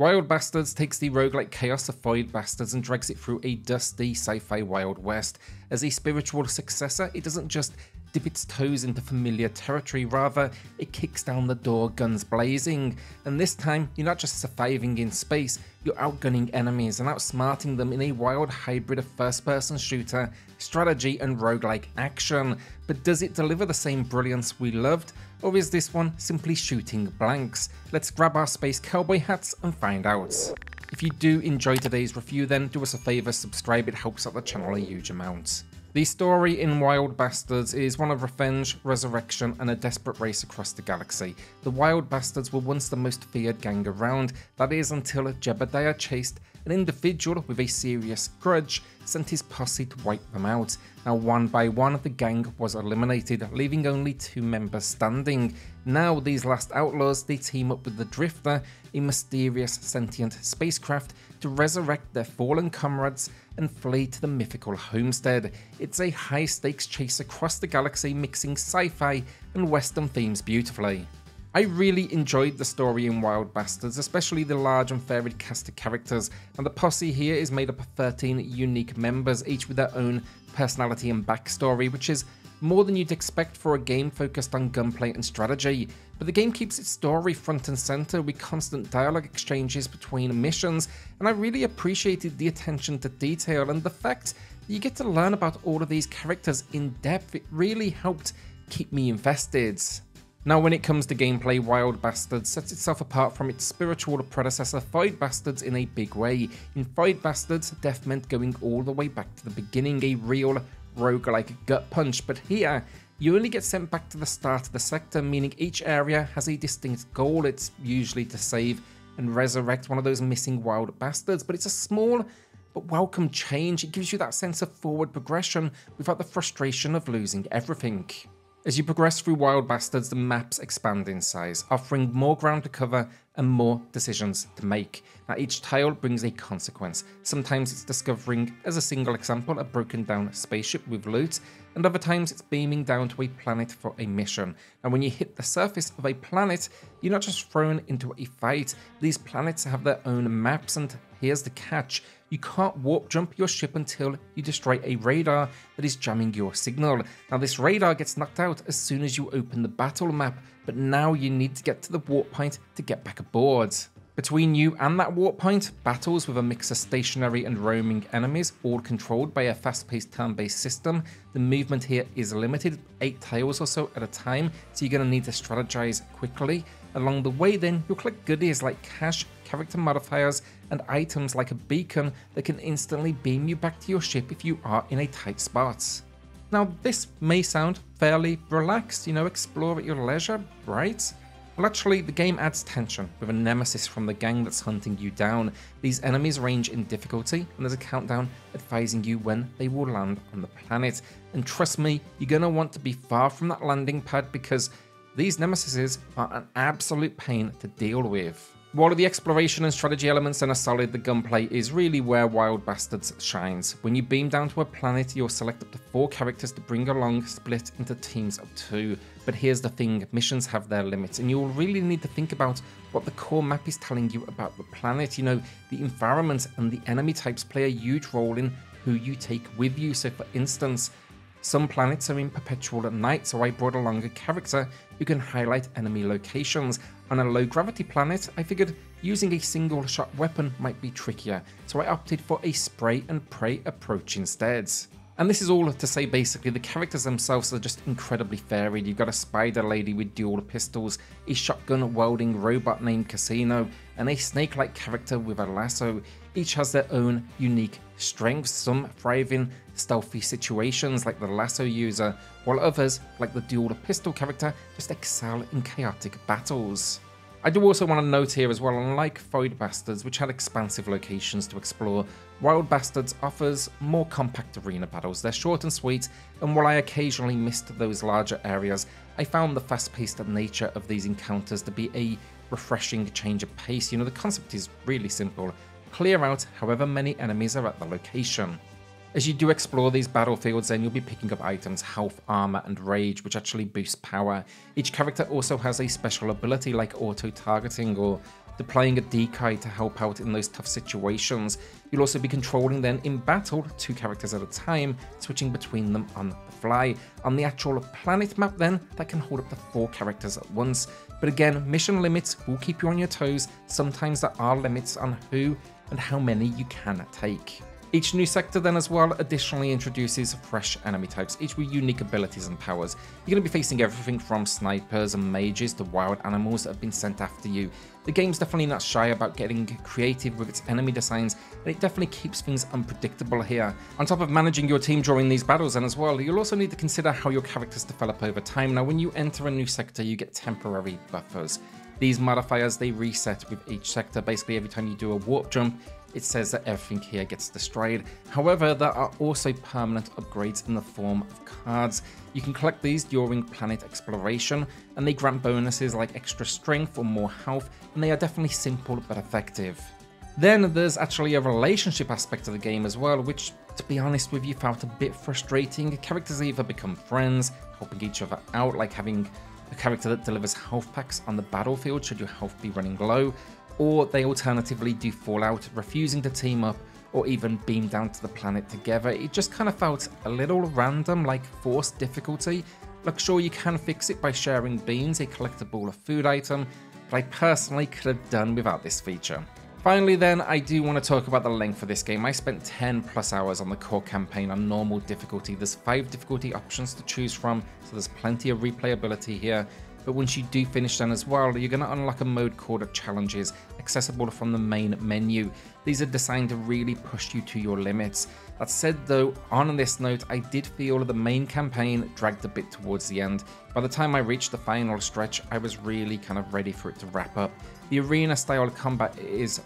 Wild Bastards takes the roguelike chaos of Void Bastards and drags it through a dusty sci-fi Wild West. As a spiritual successor, it doesn't just dip its toes into familiar territory, rather it kicks down the door guns blazing. And this time you're not just surviving in space, you're outgunning enemies and outsmarting them in a wild hybrid of first-person shooter, strategy and roguelike action. But does it deliver the same brilliance we loved, or is this one simply shooting blanks? Let's grab our space cowboy hats and find out. If you do enjoy today's review, then do us a favor, subscribe, it helps out the channel a huge amount. The story in Wild Bastards is one of revenge, resurrection, and a desperate race across the galaxy. The Wild Bastards were once the most feared gang around, that is until Jebediah Chaste, an individual with a serious grudge, sent his posse to wipe them out. Now one by one the gang was eliminated, leaving only two members standing. Now these last outlaws, they team up with the Drifter, a mysterious sentient spacecraft, to resurrect their fallen comrades and flee to the mythical Homestead. It's a high stakes chase across the galaxy, mixing sci-fi and western themes beautifully. I really enjoyed the story in Wild Bastards, especially the large and varied cast of characters, and the posse here is made up of 13 unique members, each with their own personality and backstory, which is more than you'd expect for a game focused on gunplay and strategy. But the game keeps its story front and center with constant dialogue exchanges between missions, and I really appreciated the attention to detail and the fact that you get to learn about all of these characters in depth. It really helped keep me invested. Now when it comes to gameplay, Wild Bastards sets itself apart from its spiritual predecessor Void Bastards in a big way. In Void Bastards, death meant going all the way back to the beginning, a real roguelike gut punch, but here you only get sent back to the start of the sector, meaning each area has a distinct goal. It's usually to save and resurrect one of those missing Wild Bastards, but it's a small but welcome change. It gives you that sense of forward progression without the frustration of losing everything. As you progress through Wild Bastards, the maps expand in size, offering more ground to cover and more decisions to make. Now each tile brings a consequence. Sometimes it's discovering, as a single example, a broken down spaceship with loot, and other times it's beaming down to a planet for a mission. And when you hit the surface of a planet, you're not just thrown into a fight. These planets have their own maps, and here's the catch. You can't warp jump your ship until you destroy a radar that is jamming your signal. Now this radar gets knocked out as soon as you open the battle map, but now you need to get to the warp point to get back aboard. Between you and that warp point, battles with a mix of stationary and roaming enemies, all controlled by a fast-paced turn-based system. The movement here is limited, 8 tiles or so at a time, so you're going to need to strategize quickly. Along the way then, you'll collect goodies like cash, character modifiers, and items like a beacon that can instantly beam you back to your ship if you are in a tight spot. Now this may sound fairly relaxed, you know, explore at your leisure, right? Well, actually, the game adds tension with a nemesis from the gang that's hunting you down. These enemies range in difficulty, and there's a countdown advising you when they will land on the planet. And trust me, you're going to want to be far from that landing pad because these nemesises are an absolute pain to deal with. While the exploration and strategy elements are solid, the gunplay is really where Wild Bastards shines. When you beam down to a planet, you'll select up to 4 characters to bring along, split into teams of 2. But here's the thing, missions have their limits, and you'll really need to think about what the core map is telling you about the planet. You know, the environment and the enemy types play a huge role in who you take with you. So for instance, some planets are in perpetual night, so I brought along a character who can highlight enemy locations. On a low gravity planet, I figured using a single shot weapon might be trickier, so I opted for a spray and pray approach instead. And this is all to say basically the characters themselves are just incredibly varied. You've got a spider lady with dual pistols, a shotgun wielding robot named Casino, and a snake-like character with a lasso. Each has their own unique strengths, some thrive in stealthy situations like the lasso user, while others, like the dual pistol character, just excel in chaotic battles. I do also want to note here as well, unlike Void Bastards, which had expansive locations to explore, Wild Bastards offers more compact arena battles. They're short and sweet, and while I occasionally missed those larger areas, I found the fast-paced nature of these encounters to be a refreshing change of pace. You know, the concept is really simple. Clear out however many enemies are at the location. As you do explore these battlefields, then you'll be picking up items, health, armor, and rage, which actually boosts power. Each character also has a special ability like auto-targeting or deploying a decoy to help out in those tough situations. You'll also be controlling then in battle 2 characters at a time, switching between them on the fly. On the actual planet map then, that can hold up to 4 characters at once. But again, mission limits will keep you on your toes. Sometimes there are limits on who and how many you can take. Each new sector then as well additionally introduces fresh enemy types, each with unique abilities and powers. You're going to be facing everything from snipers and mages to wild animals that have been sent after you. The game's definitely not shy about getting creative with its enemy designs, and it definitely keeps things unpredictable here. On top of managing your team during these battles then as well, you'll also need to consider how your characters develop over time. Now when you enter a new sector, you get temporary buffers. These modifiers, they reset with each sector. Basically every time you do a warp jump, it says that everything here gets destroyed. However, there are also permanent upgrades in the form of cards. You can collect these during planet exploration, and they grant bonuses like extra strength or more health, and they are definitely simple but effective. Then there's actually a relationship aspect of the game as well, which, to be honest with you, felt a bit frustrating. Characters either become friends, helping each other out, like having a character that delivers health packs on the battlefield should your health be running low, or they alternatively do fall out, refusing to team up or even beam down to the planet together. It just kind of felt a little random, like forced difficulty. Look, sure, you can fix it by sharing beans, a collectible or food item, but I personally could have done without this feature. Finally then, I do want to talk about the length of this game. I spent 10+ hours on the core campaign on normal difficulty. There's 5 difficulty options to choose from, so there's plenty of replayability here. But once you do finish then as well, you're going to unlock a mode called Challenges, accessible from the main menu. These are designed to really push you to your limits. That said though, on this note, I did feel the main campaign dragged a bit towards the end. By the time I reached the final stretch, I was really kind of ready for it to wrap up. The arena style combat is,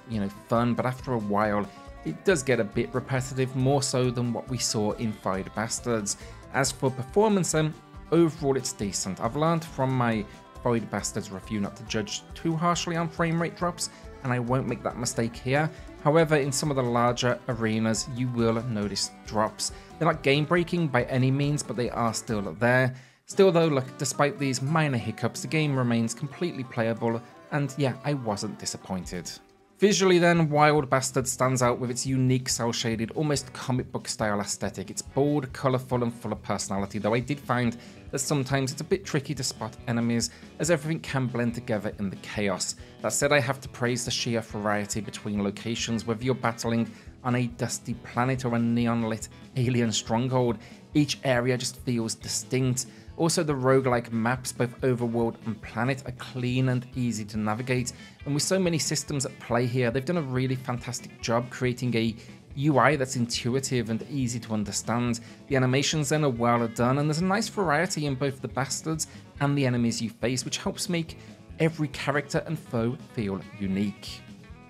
fun, but after a while, it does get a bit repetitive, more so than what we saw in Void Bastards. As for performance then, overall, it's decent. I've learned from my Void Bastards review not to judge too harshly on frame rate drops, and I won't make that mistake here. However, in some of the larger arenas, you will notice drops. They're not game-breaking by any means, but they are still there. Still though, look, despite these minor hiccups, the game remains completely playable, and yeah, I wasn't disappointed. Visually then, Wild Bastards stands out with its unique cel-shaded, almost comic book style aesthetic. It's bold, colourful and full of personality, though I did find that sometimes it's a bit tricky to spot enemies, as everything can blend together in the chaos. That said, I have to praise the sheer variety between locations, whether you're battling on a dusty planet or a neon-lit alien stronghold. Each area just feels distinct. Also, the roguelike maps, both overworld and planet, are clean and easy to navigate. And with so many systems at play here, they've done a really fantastic job creating a UI that's intuitive and easy to understand. The animations then are well done, and there's a nice variety in both the bastards and the enemies you face, which helps make every character and foe feel unique.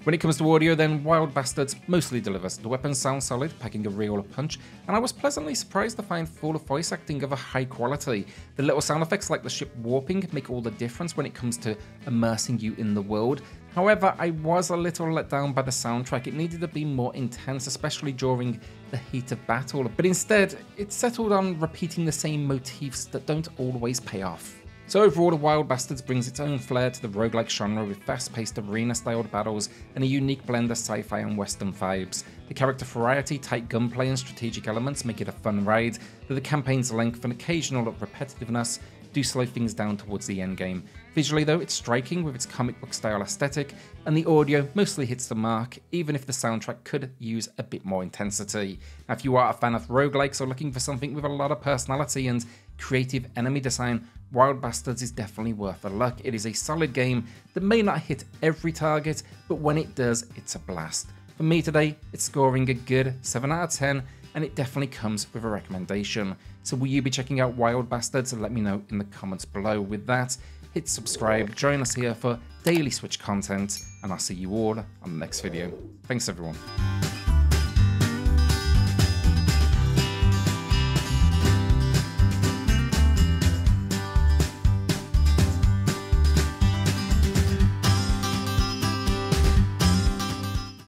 When it comes to audio then, Wild Bastards mostly delivers. The weapons sound solid, packing a real punch, and I was pleasantly surprised to find full voice acting of a high quality. The little sound effects like the ship warping make all the difference when it comes to immersing you in the world. However, I was a little let down by the soundtrack. It needed to be more intense, especially during the heat of battle, but instead it settled on repeating the same motifs that don't always pay off. So overall, Wild Bastards brings its own flair to the roguelike genre with fast-paced arena-styled battles and a unique blend of sci-fi and western vibes. The character variety, tight gunplay and strategic elements make it a fun ride, though the campaign's length and occasional repetitiveness do slow things down towards the end game. Visually though, it's striking with its comic book style aesthetic, and the audio mostly hits the mark, even if the soundtrack could use a bit more intensity. Now, if you are a fan of roguelikes or looking for something with a lot of personality and creative enemy design, Wild Bastards is definitely worth a look. It is a solid game that may not hit every target, but when it does, it's a blast. For me today, it's scoring a good 7 out of 10, and it definitely comes with a recommendation. So will you be checking out Wild Bastards? Let me know in the comments below. With that, hit subscribe, join us here for daily Switch content, and I'll see you all on the next video. Thanks everyone.